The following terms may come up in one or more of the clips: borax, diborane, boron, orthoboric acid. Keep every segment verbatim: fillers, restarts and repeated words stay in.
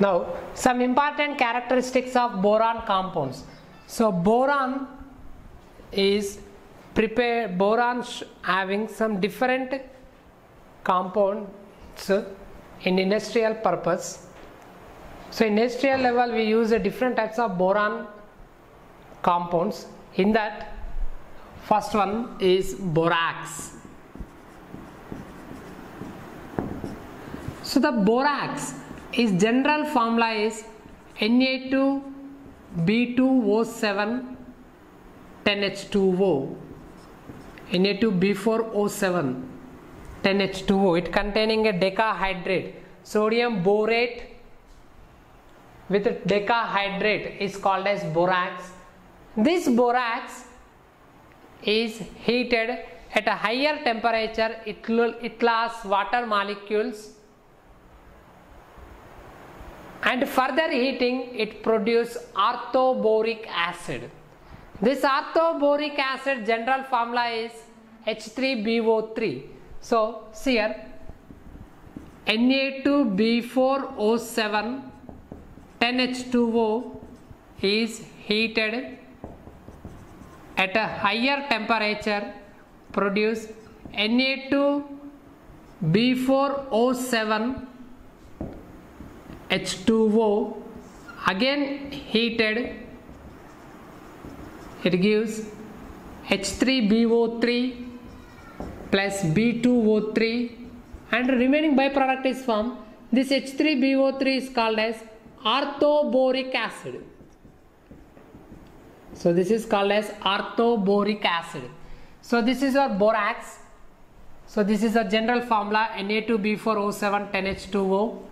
Now, some important characteristics of boron compounds. So, boron is prepared, boron having some different compounds in industrial purpose. So, industrial level we use a different types of boron compounds. In that, first one is borax. So, the borax, its general formula is N A two B two O seven ten H two O, N A two B four O seven ten H two O. It containing a decahydrate, sodium borate with a decahydrate is called as borax. This borax is heated at a higher temperature, it will it lasts water molecules, and further heating it produces orthoboric acid. This orthoboric acid general formula is H three B O three. So see here, N A two B four O seven ten H two O is heated at a higher temperature, produce N A two B four O seven H two O, again heated it gives H three B O three plus B two O three, and remaining byproduct is formed. This H three B O three is called as orthoboric acid. So this is called as orthoboric acid. So this is our borax. So this is our general formula N A two B four O seven ten H two O.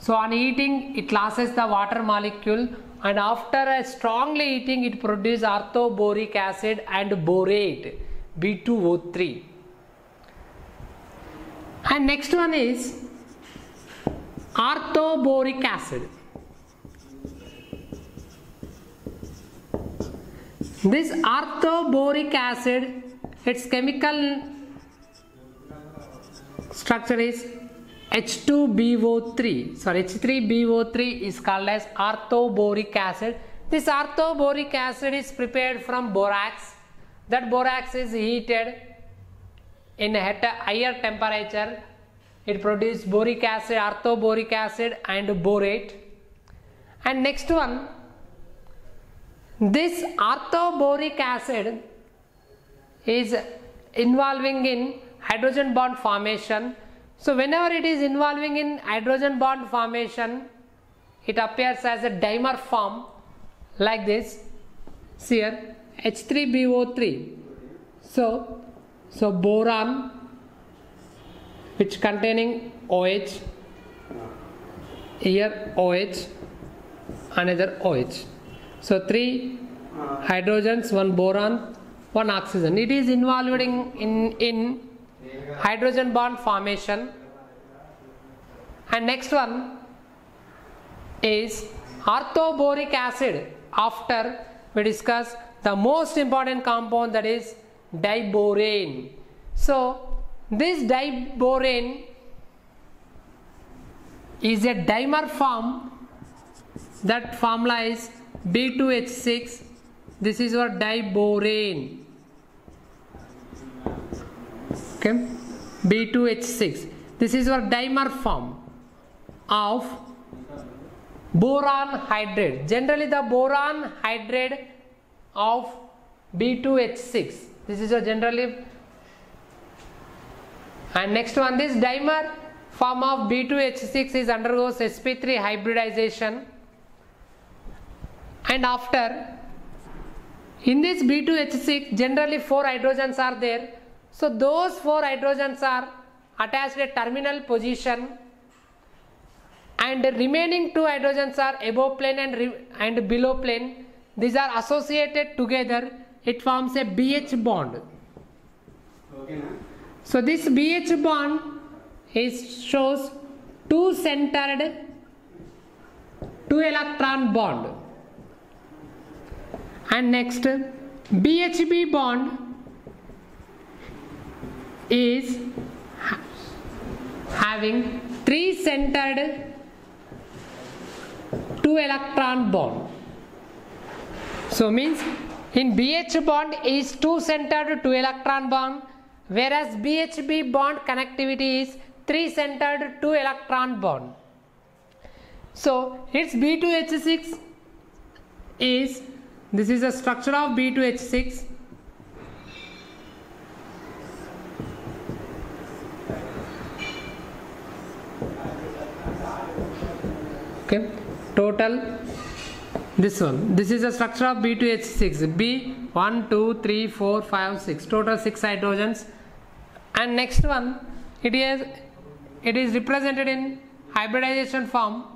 So on heating it loses the water molecule, and after a strongly heating it produces orthoboric acid and borate B two O three. And next one is orthoboric acid. This orthoboric acid, its chemical structure is H two B O three, sorry H three B O three is called as orthoboric acid. This orthoboric acid is prepared from borax. That borax is heated in at a higher temperature. It produces boric acid, orthoboric acid and borate. And next one, this orthoboric acid is involving in hydrogen bond formation. So whenever it is involving in hydrogen bond formation, it appears as a dimer form like this. See here, H three B O three. So, so boron which containing OH, here OH, another OH. So three hydrogens, one boron, one oxygen. It is involved in, in, in hydrogen bond formation. And next one is orthoboric acid. After we discuss the most important compound, that is diborane. So this diborane is a dimer form. That formula is B two H six. This is your diborane. Okay. B two H six. This is your dimer form of boron hydrate. Generally the boron hydrate of B two H six. This is your generally. And next one, this dimer form of B two H six is undergoes S P three hybridization. And after, in this B two H six generally four hydrogens are there. So those four hydrogens are attached at terminal position, and the remaining two hydrogens are above plane and, and below plane. These are associated together. It forms a B H bond. Okay, nah? So this B H bond is shows two centered two electron bond. And next B H B bond is having three centered two electron bond. So means in B H bond is two centered two electron bond, whereas B H B bond connectivity is three centered two electron bond. So its B two H six is, this is the structure of B two H six. Okay, total this one. This is the structure of B two H six. B one, two, three, four, five, six. Total six hydrogens. And next one, it is it is represented in hybridization form.